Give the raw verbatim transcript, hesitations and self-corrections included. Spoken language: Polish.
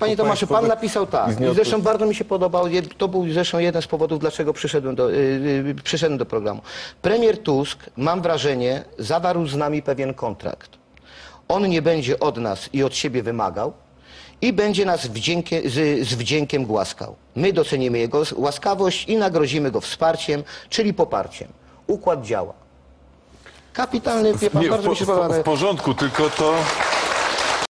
Panie Tomaszu, pan napisał tak, zresztą bardzo mi się podobał, to był zresztą jeden z powodów, dlaczego przyszedłem do, yy, przyszedłem do programu. Premier Tusk, mam wrażenie, zawarł z nami pewien kontrakt. On nie będzie od nas i od siebie wymagał i będzie nas wdziękiem, z, z wdziękiem głaskał. My docenimy jego łaskawość i nagrodzimy go wsparciem, czyli poparciem. Układ działa. Kapitalny, wie pan, nie, bardzo w, mi się podoba. W porządku, tylko to...